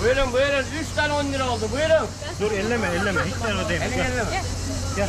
Buyurun buyurun. 3 tane 10 lira oldu. Buyurun. Dur elleme elleme. Hiç tane ödeyim. Elini elleme. Gel. Gel.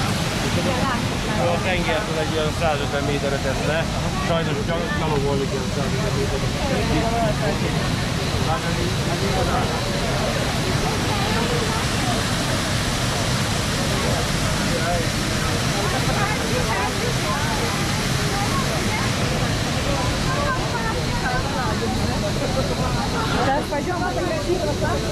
A tengertől egy olyan 150 méterre teszne, sajnos gyalogolni kell 150 méterre. Сейчас пойдем фотографироваться.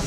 Tamam.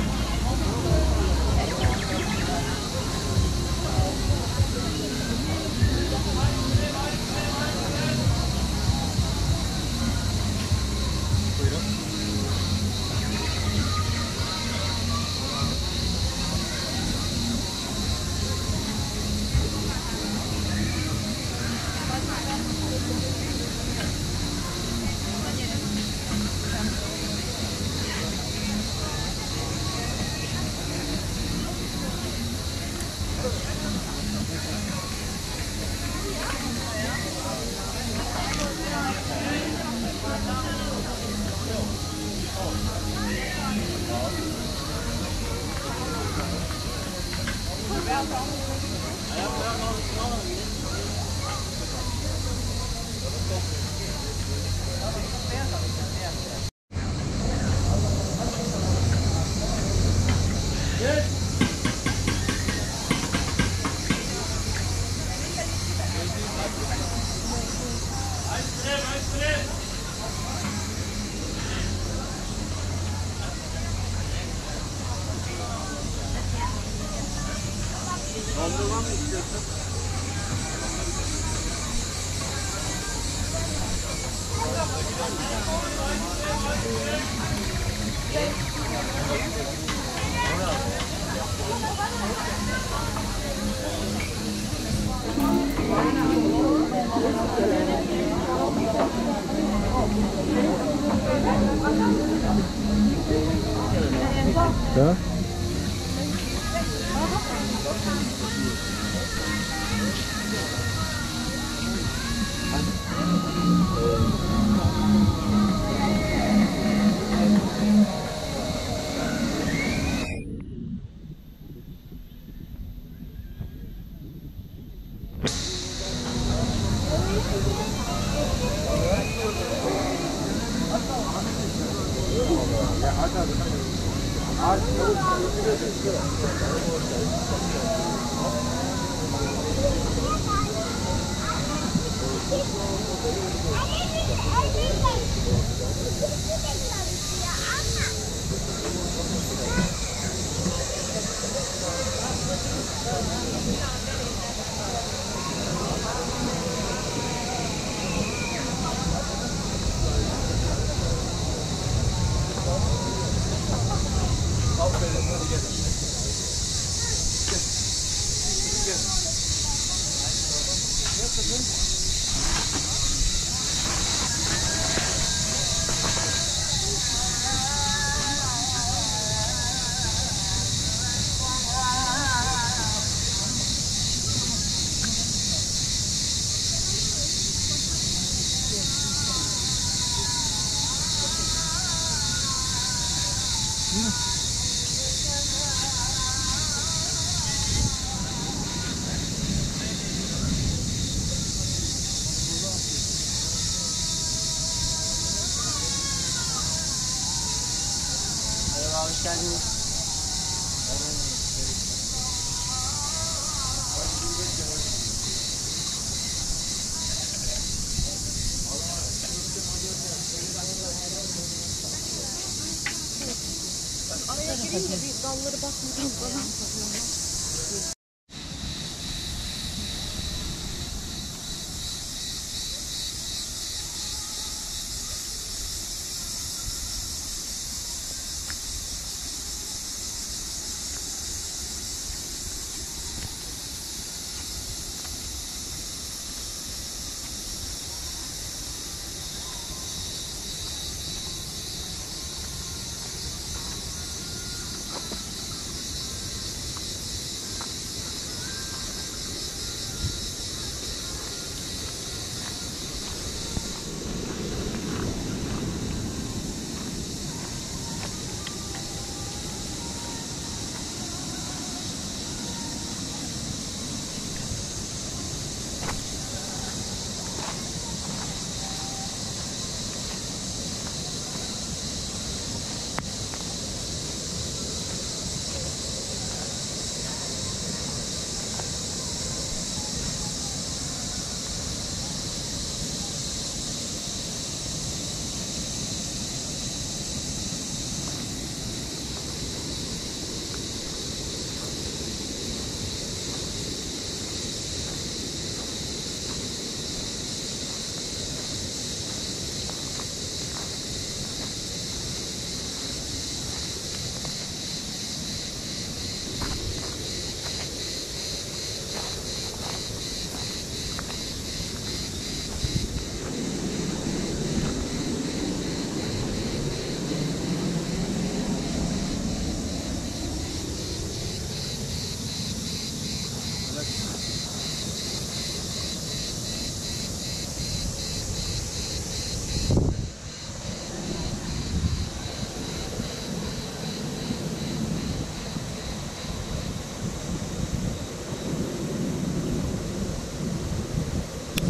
да? Araya girince bir dalları bakmadan falan.